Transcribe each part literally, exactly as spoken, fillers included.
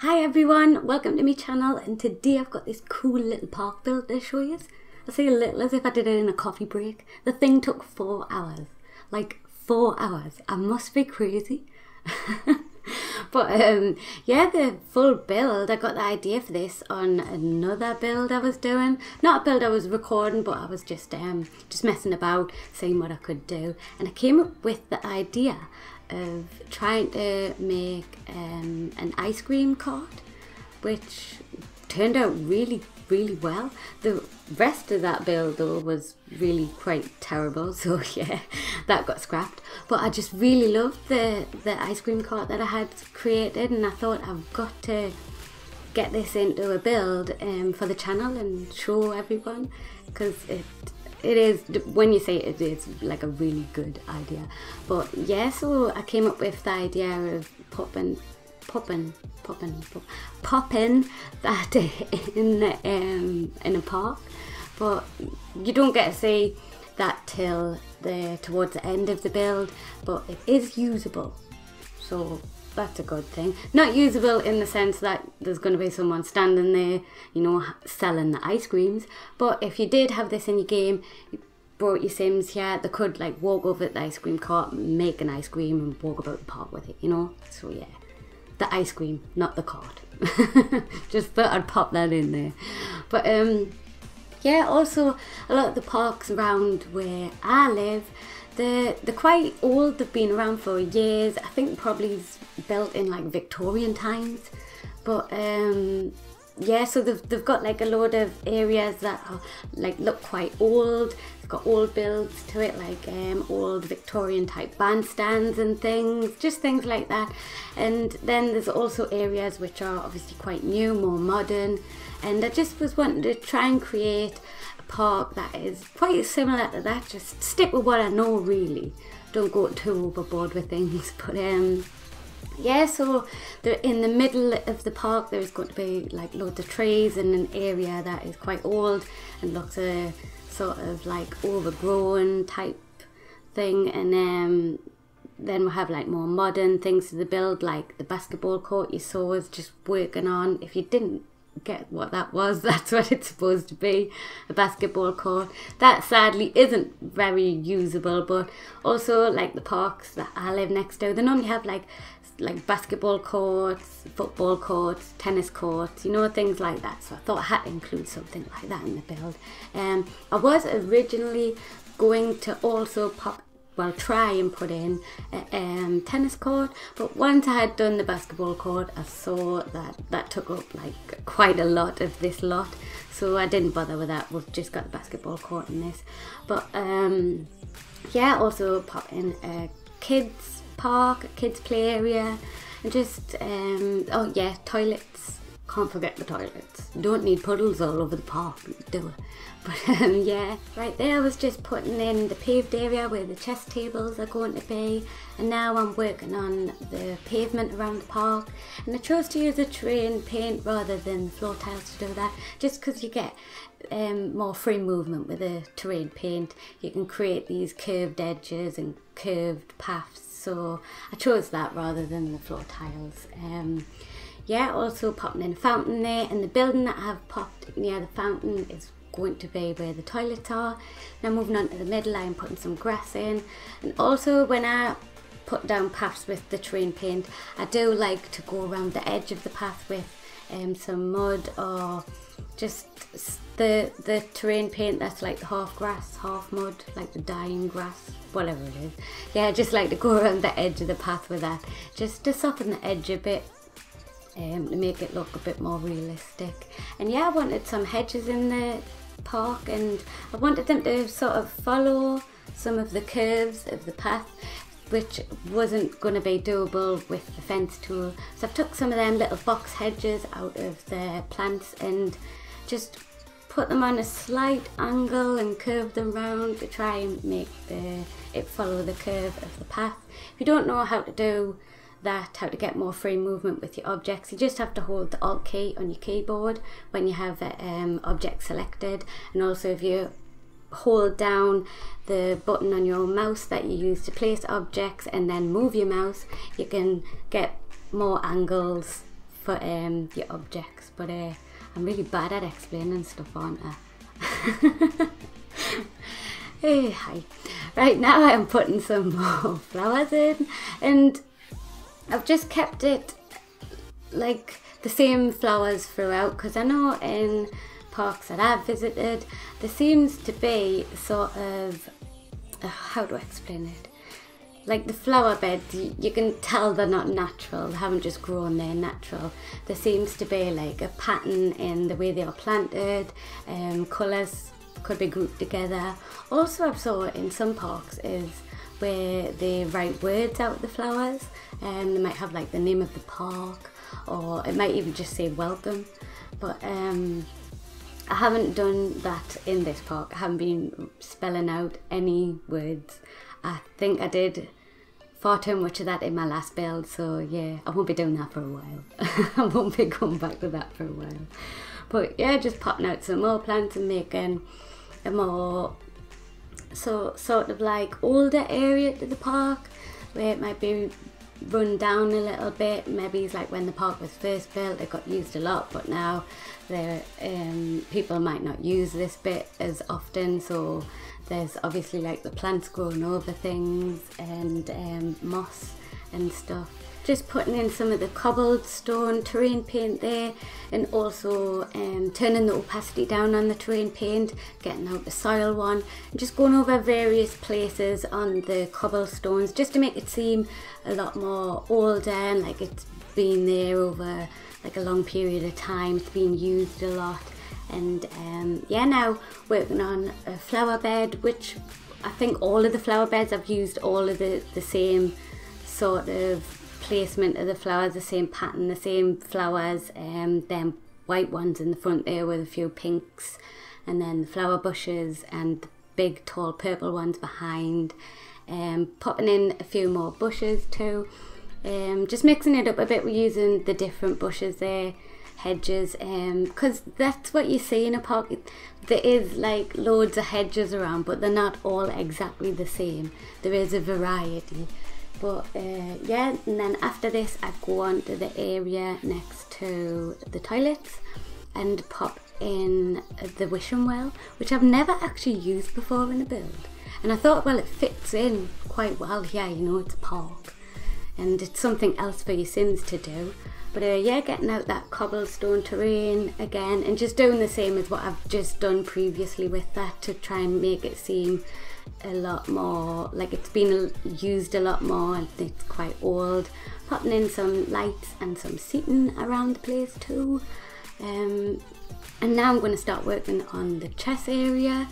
Hi everyone, welcome to my channel, and today I've got this cool little park build to show you. I say a little as if I did it in a coffee break. The thing took four hours. Like four hours. I must be crazy. But um, yeah, the full build, I got the idea for this on another build I was doing. Not a build I was recording, but I was just, um, just messing about, seeing what I could do. And I came up with the idea of trying to make um, an ice cream cart, which turned out really really well. The rest of that build though was really quite terrible, so yeah, that got scrapped. But I just really loved the the ice cream cart that I had created, and I thought I've got to get this into a build um, for the channel and show everyone, because it It is, when you say it, it's like a really good idea. But yeah, so I came up with the idea of popping, popping, popping, popping that in the, um, in a park. But you don't get to see that till the towards the end of the build. But it is usable, so that's a good thing. Not usable in the sense that there's going to be someone standing there, you know, selling the ice creams. But if you did have this in your game, you brought your Sims here, they could like walk over to the ice cream cart, make an ice cream and walk about the park with it, you know. So yeah, the ice cream, not the cart. Just thought I'd pop that in there. But um, yeah, also a lot of the parks around where I live, They're, they're quite old, they've been around for years. I think probably built in like Victorian times. But um, yeah, so they've, they've got like a load of areas that are, like look quite old. It's got old builds to it, like um, old Victorian type bandstands and things, just things like that. And then there's also areas which are obviously quite new, more modern. And I just was wanting to try and create park that is quite similar to that. Just stick with what I know, really. Don't go too overboard with things. But um yeah, so there, in the middle of the park there's going to be like loads of trees and an area that is quite old and lots of sort of like overgrown type thing. And um then we'll have like more modern things to the build, like the basketball court you saw is just working on. If you didn't get what that was, that's what it's supposed to be, a basketball court. That sadly isn't very usable. But also like the parks that I live next to, they normally have like like basketball courts, football courts, tennis courts, you know, things like that. So I thought I had to include something like that in the build. Um, I was originally going to also pop well try and put in a um, tennis court, but once I had done the basketball court, I saw that that took up like quite a lot of this lot, so I didn't bother with that. We've just got the basketball court in this. But um, yeah, also pop in a kids park, a kids play area, and just um, oh yeah, toilets. Can't forget the toilets. Don't need puddles all over the park, do it. But um, yeah, right there I was just putting in the paved area where the chess tables are going to be, and now I'm working on the pavement around the park. And I chose to use a terrain paint rather than floor tiles to do that, just because you get um, more free movement with a terrain paint. You can create these curved edges and curved paths, so I chose that rather than the floor tiles. Um, Yeah, also popping in a fountain there, and the building that I've popped near the fountain is going to be where the toilets are. Now moving on to the middle, I'm putting some grass in. And also when I put down paths with the terrain paint, I do like to go around the edge of the path with um, some mud or just the the terrain paint that's like half grass, half mud, like the dyeing grass, whatever it is. Yeah, I just like to go around the edge of the path with that, just to soften the edge a bit. Um, to make it look a bit more realistic. And yeah, I wanted some hedges in the park, and I wanted them to sort of follow some of the curves of the path, which wasn't going to be doable with the fence tool. So I've took some of them little box hedges out of the plants and just put them on a slight angle and curve them round to try and make the it follow the curve of the path. If you don't know how to do that, how to get more free movement with your objects, you just have to hold the Alt key on your keyboard when you have an um, object selected. And also if you hold down the button on your mouse that you use to place objects and then move your mouse, you can get more angles for um, your objects, but uh, I'm really bad at explaining stuff, aren't I? Hey, hi. Right now I'm putting some more flowers in, and I've just kept it like the same flowers throughout, because I know in parks that I've visited there seems to be sort of, uh, how do I explain it? Like the flower beds, you, you can tell they're not natural, they haven't just grown, they're natural. There seems to be like a pattern in the way they are planted, um, colours could be grouped together. Also I've saw in some parks is where they write words out the flowers, and um, they might have like the name of the park, or it might even just say welcome, but um, I haven't done that in this park. I haven't been spelling out any words. I think I did far too much of that in my last build, so yeah, I won't be doing that for a while. I won't be going back to that for a while. But yeah, just popping out some more plants and making a more so, sort of like older area to the park, where it might be run down a little bit. Maybe it's like when the park was first built, it got used a lot, but now there um, people might not use this bit as often, so there's obviously like the plants growing over things and um, moss and stuff. Just putting in some of the cobbled stone terrain paint there, and also um, turning the opacity down on the terrain paint, getting out the soil one, and just going over various places on the cobblestones just to make it seem a lot more older and like it's been there over like a long period of time, it's been used a lot. And um, yeah, now working on a flower bed, which I think all of the flower beds I've used all of the, the same sort of placement of the flowers, the same pattern, the same flowers, and um, then white ones in the front there with a few pinks, and then the flower bushes and the big tall purple ones behind, and um, popping in a few more bushes too, um, just mixing it up a bit. We're using the different bushes there, hedges, because um, that's what you see in a park. There is like loads of hedges around, but they're not all exactly the same, there is a variety. But uh, yeah, and then after this I go on to the area next to the toilets and pop in the wishing well, which I've never actually used before in a build, and I thought, well, it fits in quite well here, you know, it's a park and it's something else for your Sims to do. But uh, yeah, getting out that cobblestone terrain again and just doing the same as what I've just done previously with that, to try and make it seem a lot more like it's been used a lot more and it's quite old. Popping in some lights and some seating around the place too, um, and now I'm going to start working on the chess area.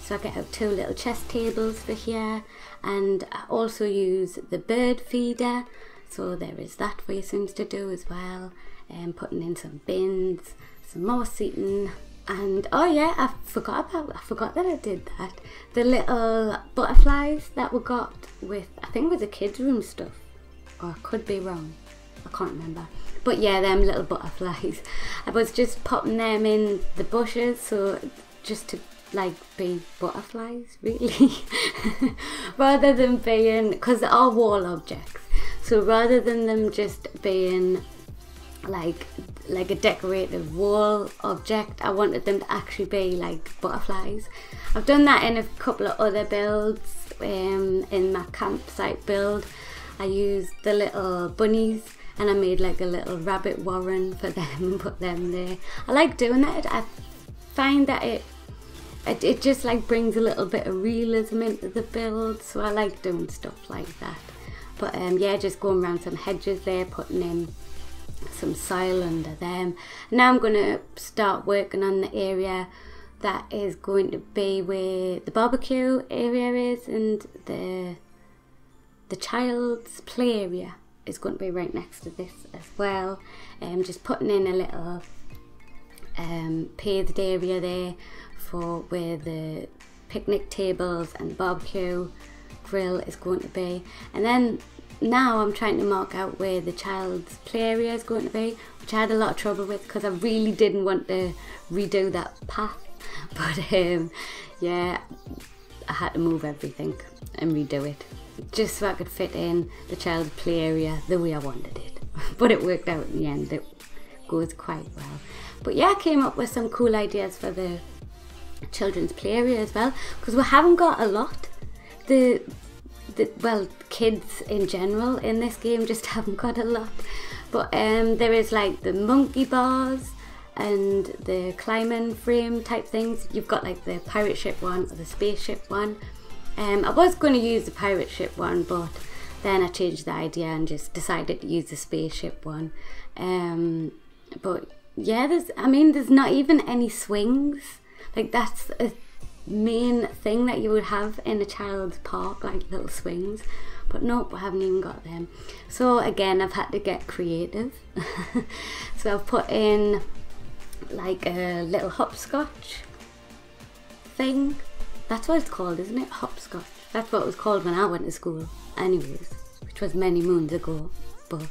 So I get out two little chess tables for here, and I also use the bird feeder, so there is that for your Sims to do as well. And um, putting in some bins, some more seating. And oh yeah, I forgot about I forgot that I did that. The little butterflies that we got with, I think it was the kids' room stuff, or I could be wrong, I can't remember. But yeah, them little butterflies, I was just popping them in the bushes, so just to like be butterflies really, rather than being, because they are wall objects, so rather than them just being like like a decorative wall object, I wanted them to actually be like butterflies. I've done that in a couple of other builds. Um, in my campsite build I used the little bunnies and I made like a little rabbit warren for them and put them there. I like doing that. I find that it it, it just like brings a little bit of realism into the build, so I like doing stuff like that. But um, yeah, just going around some hedges there, putting in some soil under them. Now I'm going to start working on the area that is going to be where the barbecue area is, and the the child's play area is going to be right next to this as well. And um, just putting in a little um, paved area there for where the picnic tables and the barbecue grill is going to be. And then now I'm trying to mark out where the child's play area is going to be, which I had a lot of trouble with because I really didn't want to redo that path. But um, yeah, I had to move everything and redo it just so I could fit in the child's play area the way I wanted it. But it worked out in the end. It goes quite well. But yeah, I came up with some cool ideas for the children's play area as well, because we haven't got a lot. The, the well, kids in general in this game just haven't got a lot. But um, there is like the monkey bars and the climbing frame type things. You've got like the pirate ship one or the spaceship one. Um, I was going to use the pirate ship one, but then I changed the idea and just decided to use the spaceship one. Um, but yeah, there's, I mean, there's not even any swings. Like, that's a main thing that you would have in a child's park, like little swings. But nope, I haven't even got them. So again, I've had to get creative. So I've put in like a little hopscotch thing. That's what it's called, isn't it? Hopscotch. That's what it was called when I went to school anyways, which was many moons ago, but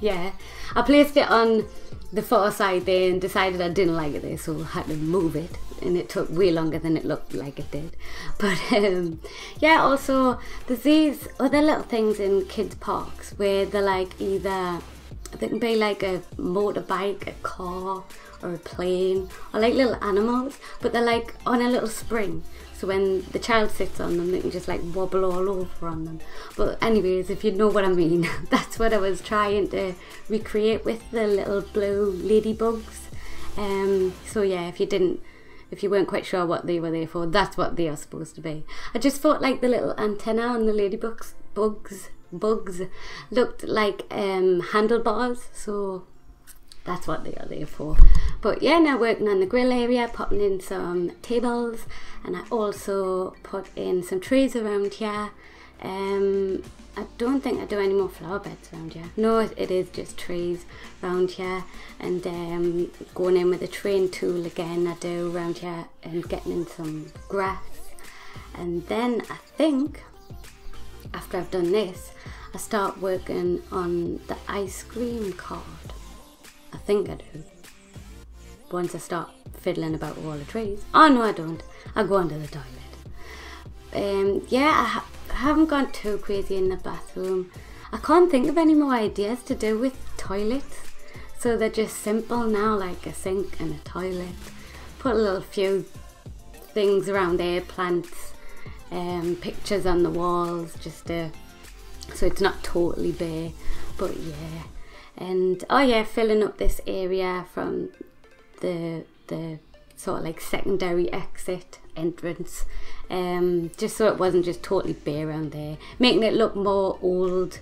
yeah. I placed it on the far side there and decided I didn't like it there, so I had to move it, and it took way longer than it looked like it did. But um, yeah, also there's these other little things in kids parks where they're like either, they can be like a motorbike, a car, or a plane, or like little animals, but they're like on a little spring, so when the child sits on them they can just like wobble all over on them. But anyways, if you know what I mean, that's what I was trying to recreate with the little blue ladybugs. Um, so yeah, if you didn't, if you weren't quite sure what they were there for, that's what they are supposed to be. I just thought like the little antenna on the ladybugs bugs, bugs looked like um, handlebars, so that's what they are there for. But yeah, now working on the grill area, popping in some tables, and I also put in some trees around here. Um, I don't think I do any more flower beds around here. No, it is just trees around here. And um, going in with a train tool again, I do around here, and getting in some grass. And then I think after I've done this, I start working on the ice cream cart. I think I do. Once I start fiddling about with all the trees. Oh no, I don't. I go under the toilet. Um, yeah, I, ha I haven't gone too crazy in the bathroom. I can't think of any more ideas to do with toilets. So they're just simple now, like a sink and a toilet. Put a little few things around there, plants, um, pictures on the walls, just to, so it's not totally bare. But yeah. And oh yeah, filling up this area from the the sort of like secondary exit entrance, um, just so it wasn't just totally bare around there, making it look more old,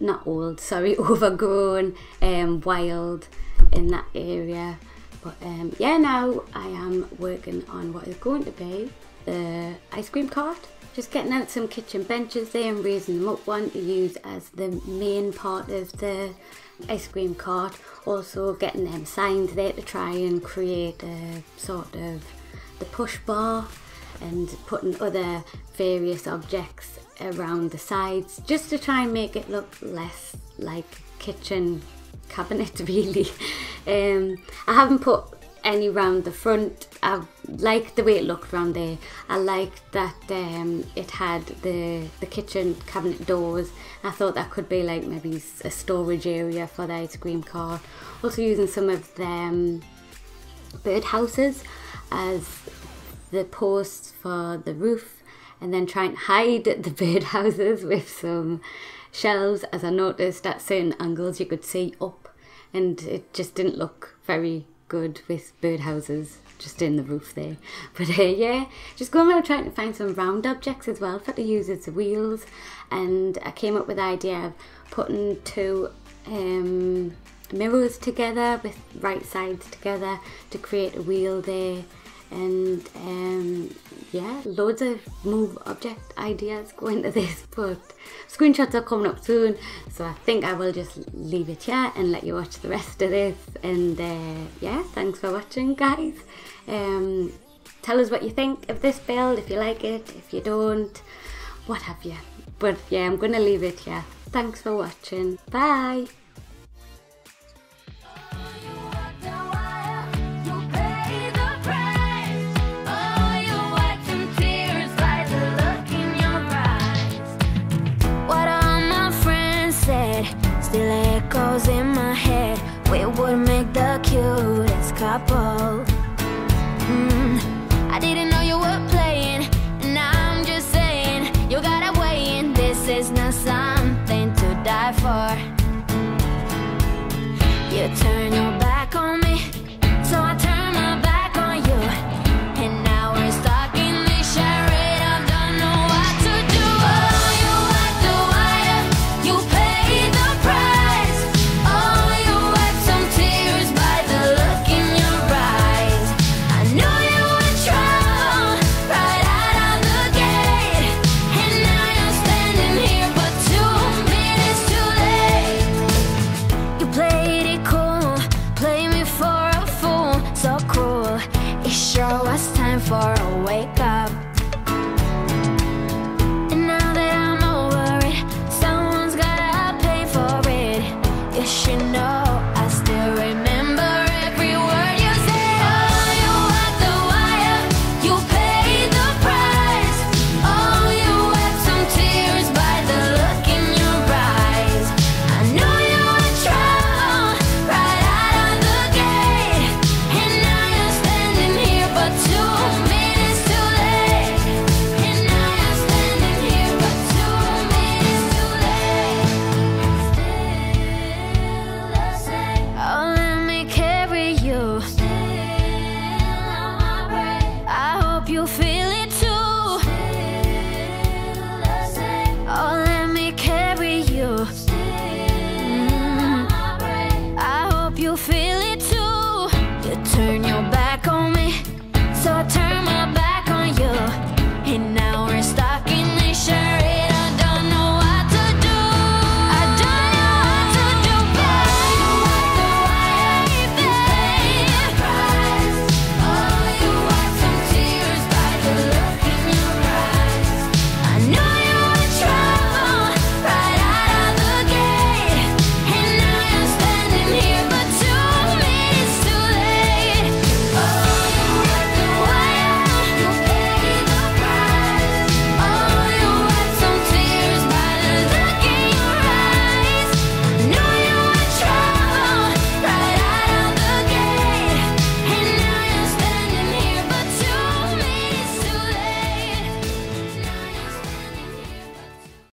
not old, sorry, overgrown, um, wild in that area. But um, yeah, now I am working on what is going to be the ice cream cart. Just getting out some kitchen benches there and raising them up, one to use as the main part of the ice cream cart. Also getting them signs there to try and create a sort of the push bar, and putting other various objects around the sides just to try and make it look less like a kitchen cabinet really. um, I haven't put any round the front. I liked the way it looked round there. I liked that um, it had the, the kitchen cabinet doors. I thought that could be like maybe a storage area for the ice cream cart. Also using some of the um, birdhouses as the posts for the roof, and then try and hide the birdhouses with some shelves, as I noticed at certain angles you could see up, and it just didn't look very good with birdhouses just in the roof there. But uh, yeah, just going around trying to find some round objects as well for to use as wheels. And I came up with the idea of putting two um, mirrors together with right sides together to create a wheel there. And um, yeah, loads of move object ideas go into this, but screenshots are coming up soon, so I think I will just leave it here and let you watch the rest of this. And uh, yeah, thanks for watching guys. Um, tell us what you think of this build, if you like it, if you don't, what have you. But yeah, I'm gonna leave it here. Thanks for watching, bye. Still echoes in my head. we would make the cutest couple. mm. I didn't know you were playing, and I'm just saying you gotta weigh in. This is not something to die for. You turn your back.